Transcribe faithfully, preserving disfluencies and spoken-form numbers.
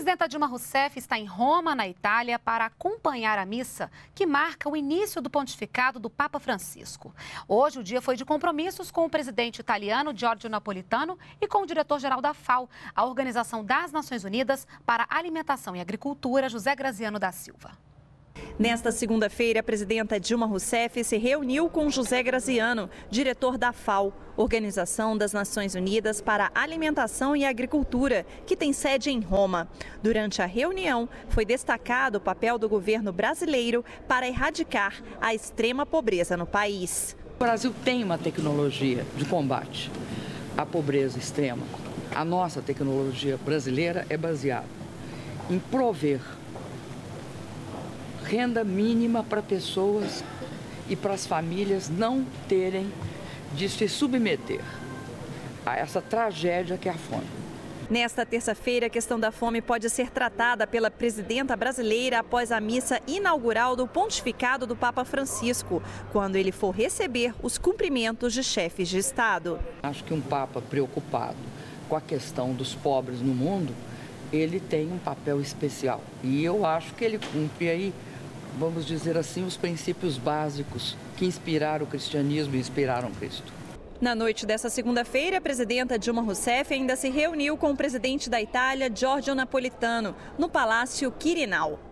presidenta Dilma Rousseff está em Roma, na Itália, para acompanhar a missa que marca o início do pontificado do Papa Francisco. Hoje o dia foi de compromissos com o presidente italiano Giorgio Napolitano e com o diretor-geral da F A O, a Organização das Nações Unidas para a Alimentação e Agricultura, José Graziano da Silva. Nesta segunda-feira, a presidenta Dilma Rousseff se reuniu com José Graziano, diretor da F A O, Organização das Nações Unidas para a Alimentação e Agricultura, que tem sede em Roma. Durante a reunião, foi destacado o papel do governo brasileiro para erradicar a extrema pobreza no país. O Brasil tem uma tecnologia de combate à pobreza extrema. A nossa tecnologia brasileira é baseada em prover renda mínima para pessoas e para as famílias não terem de se submeter a essa tragédia que é a fome. Nesta terça-feira, a questão da fome pode ser tratada pela presidenta brasileira após a missa inaugural do pontificado do Papa Francisco, quando ele for receber os cumprimentos de chefes de Estado. Acho que um Papa preocupado com a questão dos pobres no mundo, ele tem um papel especial e eu acho que ele cumpre aí, vamos dizer assim, os princípios básicos que inspiraram o cristianismo e inspiraram Cristo. Na noite dessa segunda-feira, a presidenta Dilma Rousseff ainda se reuniu com o presidente da Itália, Giorgio Napolitano, no Palácio Quirinal.